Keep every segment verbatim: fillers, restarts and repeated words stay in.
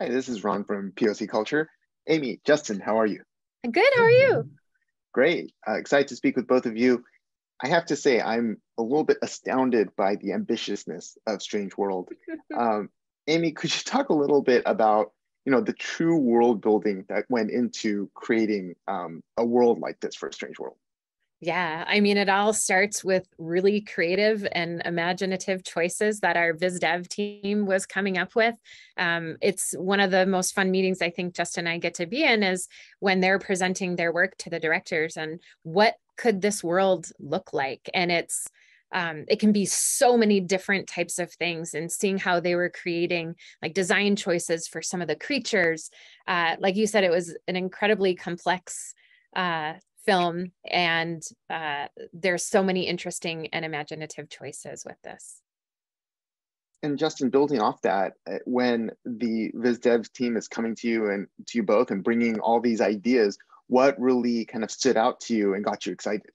Hi, this is Ron from P O C Culture. Amy, Justin, how are you? I'm good, how are you? Great, uh, excited to speak with both of you. I have to say, I'm a little bit astounded by the ambitiousness of Strange World. Um, Amy, could you talk a little bit about, you know, the true world building that went into creating um, a world like this for Strange World? Yeah, I mean, it all starts with really creative and imaginative choices that our VizDev team was coming up with. Um, it's one of the most fun meetings I think Justin and I get to be in is when they're presenting their work to the directors and what could this world look like? And it's Um, it can be so many different types of things, and seeing how they were creating like design choices for some of the creatures. Uh, like you said, it was an incredibly complex uh, film, and uh, there's so many interesting and imaginative choices with this. And Justin, building off that, when the VizDev team is coming to you and to you both and bringing all these ideas, what really kind of stood out to you and got you excited?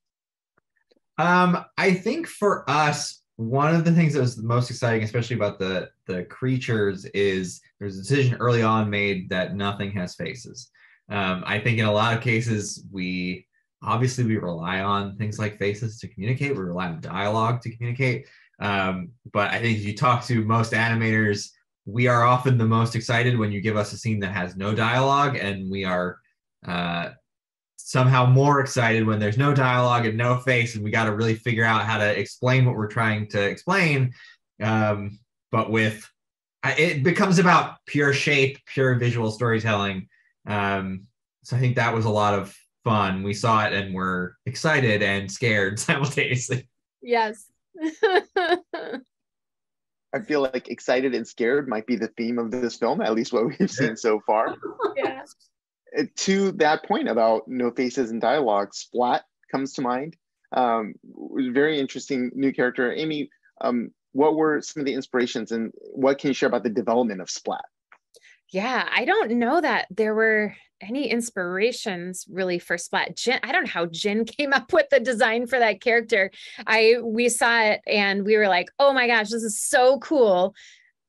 Um, I think for us, one of the things that was the most exciting, especially about the, the creatures, is there's a decision early on made that nothing has faces. Um, I think in a lot of cases, we obviously we rely on things like faces to communicate. We rely on dialogue to communicate. Um, but I think if you talk to most animators, we are often the most excited when you give us a scene that has no dialogue, and we are uh, somehow more excited when there's no dialogue and no face, and we got to really figure out how to explain what we're trying to explain. Um, but with, it becomes about pure shape, pure visual storytelling. Um, so I think that was a lot of fun. We saw it and were excited and scared simultaneously. Yes. I feel like excited and scared might be the theme of this film, at least what we've seen so far. Yeah. To that point about no faces and dialogue, Splat comes to mind. Um, very interesting new character. Amy, um, what were some of the inspirations, and what can you share about the development of Splat? Yeah, I don't know that there were any inspirations really for Splat. Jen, I don't know how Jen came up with the design for that character. I we saw it and we were like, oh my gosh, this is so cool,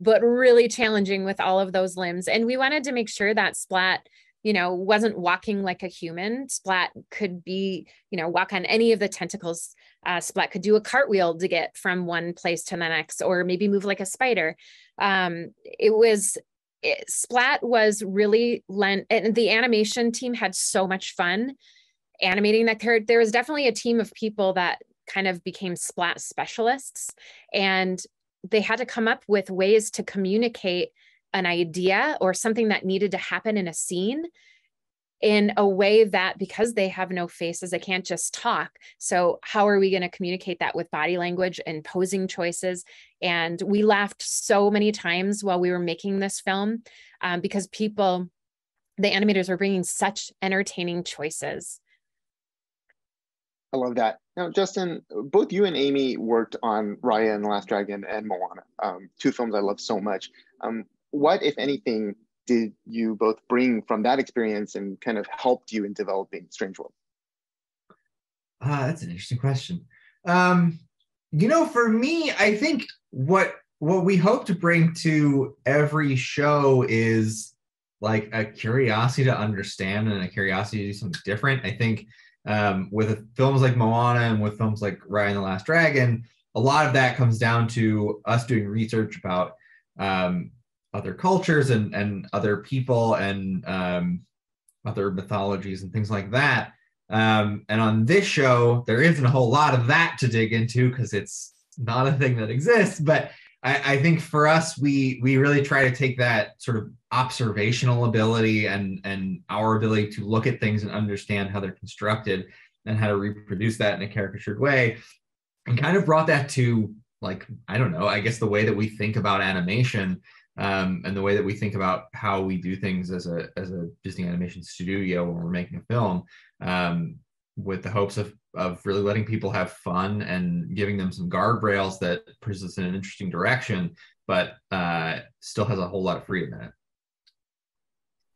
but really challenging with all of those limbs. And we wanted to make sure that Splat, you know, wasn't walking like a human. Splat could be, you know, walk on any of the tentacles. Uh, Splat could do a cartwheel to get from one place to the next, or maybe move like a spider. Um, it was, it, Splat was really lent, and the animation team had so much fun animating that character. There was definitely a team of people that kind of became Splat specialists, and they had to come up with ways to communicate an idea or something that needed to happen in a scene in a way that, because they have no faces, they can't just talk. So how are we going to communicate that with body language and posing choices? And we laughed so many times while we were making this film um, because people, the animators, were bringing such entertaining choices. I love that. Now, Justin, both you and Amy worked on Raya and the Last Dragon and Moana, um, two films I love so much. Um, What, if anything, did you both bring from that experience and kind of helped you in developing Strange World? Ah, uh, that's an interesting question. Um, you know, for me, I think what what we hope to bring to every show is like a curiosity to understand and a curiosity to do something different. I think um, with films like Moana and with films like Raya and the Last Dragon, a lot of that comes down to us doing research about um, other cultures and, and other people and um, other mythologies and things like that. Um, and on this show, there isn't a whole lot of that to dig into because it's not a thing that exists. But I, I think for us, we we really try to take that sort of observational ability and, and our ability to look at things and understand how they're constructed and how to reproduce that in a caricatured way, and kind of brought that to, like, I don't know, I guess the way that we think about animation Um, and the way that we think about how we do things as a as a Disney animation studio when we're making a film, um, with the hopes of of really letting people have fun and giving them some guardrails that puts us in an interesting direction, but uh, still has a whole lot of freedom in it.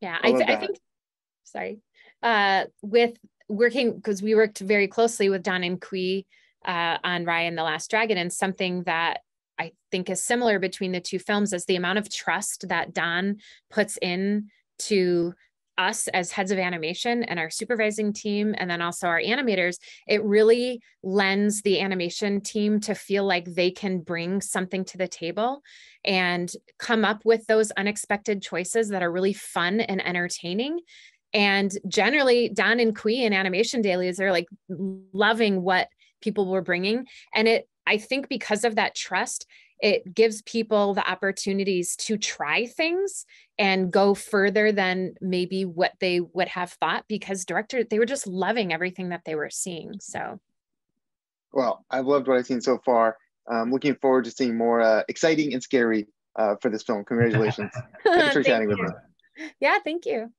Yeah, I, th I think. Sorry, uh, with working because we worked very closely with Don and Kui uh, on Raya and the Last Dragon, and something that I think is similar between the two films is the amount of trust that Don puts in to us as heads of animation and our supervising team, and then also our animators. It really lends the animation team to feel like they can bring something to the table and come up with those unexpected choices that are really fun and entertaining. And generally, Don and Kui and Animation Dailies are like loving what people were bringing. And it, I think because of that trust, it gives people the opportunities to try things and go further than maybe what they would have thought, because director, they were just loving everything that they were seeing, so. Well, I've loved what I've seen so far. I'm looking forward to seeing more uh, exciting and scary uh, for this film. Congratulations. Thanks for chatting with me. Yeah, thank you.